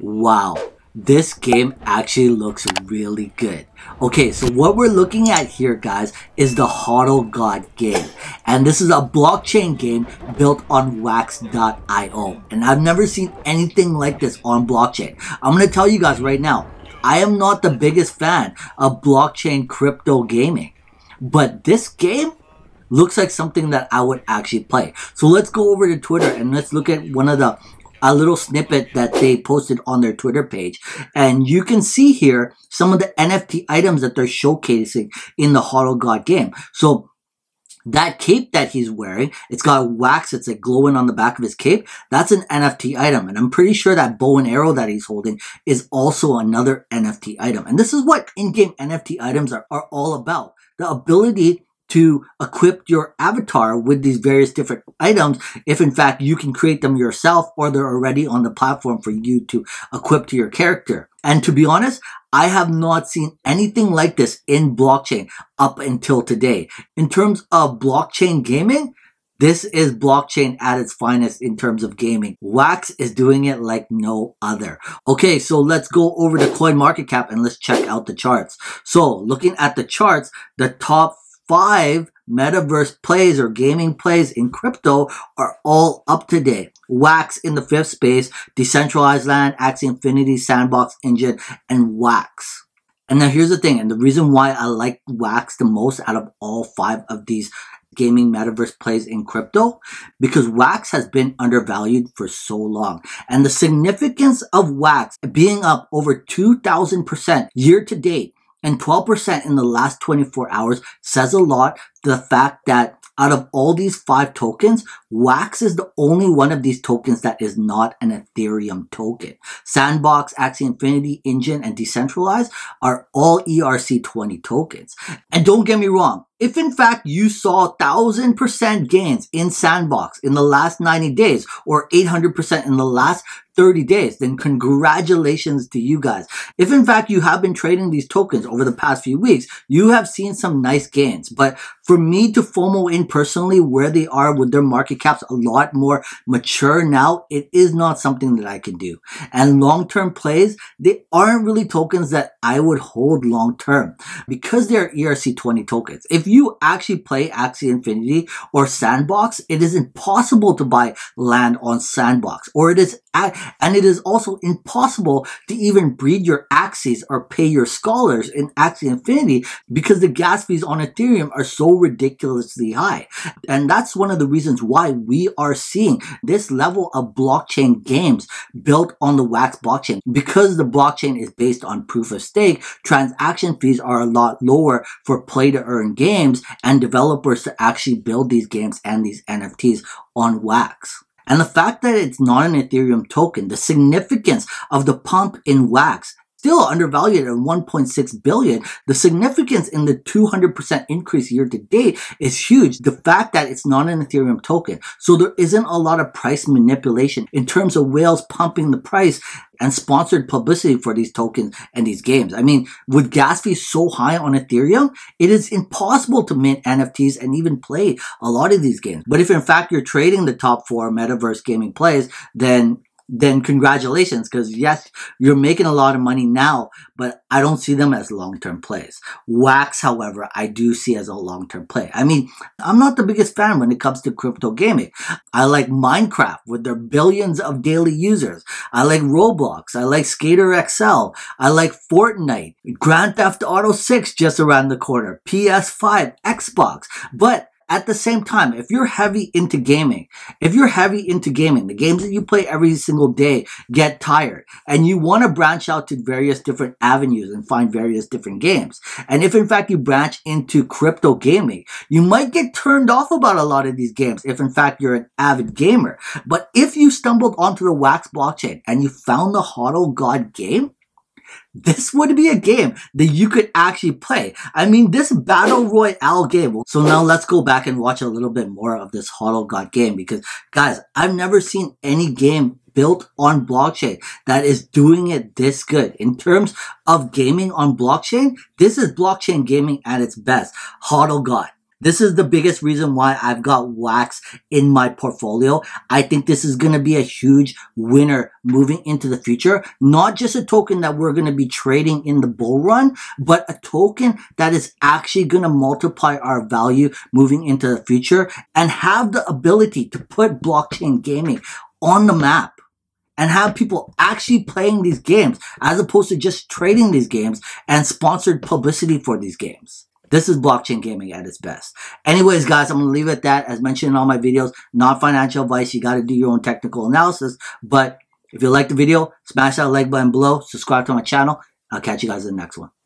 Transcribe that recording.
Wow, this game actually looks really good. Okay, so what we're looking at here, guys, is the Hodl God game. And this is a blockchain game built on wax.io. And I've never seen anything like this on blockchain. I'm going to tell you guys right now, I am not the biggest fan of blockchain crypto gaming. But this game looks like something that I would actually play. So let's go over to Twitter and let's look at one of the little snippet that they posted on their Twitter page. And you can see here some of the NFT items that they're showcasing in the Hodl God game. So that cape that he's wearing, it's got wax, it's like glowing on the back of his cape. That's an NFT item. And I'm pretty sure that bow and arrow that he's holding is also another NFT item. And this is what in-game NFT items are all about. The ability to equip your avatar with these various different items if in fact you can create them yourself or they're already on the platform for you to equip to your character. And to be honest, I have not seen anything like this in blockchain up until today. In terms of blockchain gaming, this is blockchain at its finest in terms of gaming. Wax is doing it like no other. Okay, so let's go over to CoinMarketCap and let's check out the charts. So looking at the charts, the top 5 metaverse plays or gaming plays in crypto are all up to date. Wax in the 5th space, Decentralized Land, Axie Infinity, Sandbox, Enjin, and Wax. And now here's the thing, and the reason why I like Wax the most out of all 5 of these gaming metaverse plays in crypto, because Wax has been undervalued for so long. And the significance of Wax being up over 2,000% year to date and 12% in the last 24 hours says a lot to the fact that out of all these 5 tokens, Wax is the only one of these tokens that is not an Ethereum token. Sandbox, Axie Infinity, Enjin, and Decentralized are all ERC-20 tokens. And don't get me wrong, if in fact you saw 1,000% gains in Sandbox in the last 90 days or 800% in the last 30 days, then congratulations to you guys. If in fact you have been trading these tokens over the past few weeks, you have seen some nice gains. But for me to FOMO in personally where they are with their market caps a lot more mature now, it is not something that I can do. And long-term plays, they aren't really tokens that I would hold long-term because they're ERC-20 tokens. If you actually play Axie Infinity or Sandbox, it is impossible to buy land on Sandbox, or it is also impossible to even breed your Axies or pay your scholars in Axie Infinity because the gas fees on Ethereum are so ridiculously high. And that's one of the reasons why we are seeing this level of blockchain games built on the Wax blockchain, because the blockchain is based on proof of stake. Transaction fees are a lot lower for play to earn games and developers to actually build these games and these NFTs on Wax. And the fact that it's not an Ethereum token, the significance of the pump in Wax, still undervalued at 1.6 billion, the significance in the 200% increase year to date is huge. The fact that it's not an Ethereum token, so there isn't a lot of price manipulation in terms of whales pumping the price and sponsored publicity for these tokens and these games. I mean, with gas fees so high on Ethereum, it is impossible to mint NFTs and even play a lot of these games. But if in fact you're trading the top 4 metaverse gaming plays, then congratulations, because yes, you're making a lot of money now, but I don't see them as long-term plays. Wax, however, I do see as a long-term play. I mean, I'm not the biggest fan when it comes to crypto gaming. I like Minecraft with their billions of daily users. I like Roblox. I like Skater XL. I like Fortnite. Grand Theft Auto 6 just around the corner. PS5, Xbox. But at the same time, if you're heavy into gaming, the games that you play every single day get tired and you want to branch out to various different avenues and find various different games. And if in fact you branch into crypto gaming, you might get turned off about a lot of these games if in fact you're an avid gamer. But if you stumbled onto the Wax blockchain and you found the Hodl God game, this would be a game that you could actually play. I mean, this battle royale game. So now let's go back and watch a little bit more of this Hodl God game, because guys, I've never seen any game built on blockchain that is doing it this good. In terms of gaming on blockchain, this is blockchain gaming at its best. Hodl God. This is the biggest reason why I've got Wax in my portfolio. I think this is going to be a huge winner moving into the future. Not just a token that we're going to be trading in the bull run, but a token that is actually going to multiply our value moving into the future and have the ability to put blockchain gaming on the map and have people actually playing these games as opposed to just trading these games and sponsored publicity for these games. This is blockchain gaming at its best. Anyways, guys, I'm going to leave it at that. As mentioned in all my videos, not financial advice. You got to do your own technical analysis. But if you liked the video, smash that like button below. Subscribe to my channel. I'll catch you guys in the next one.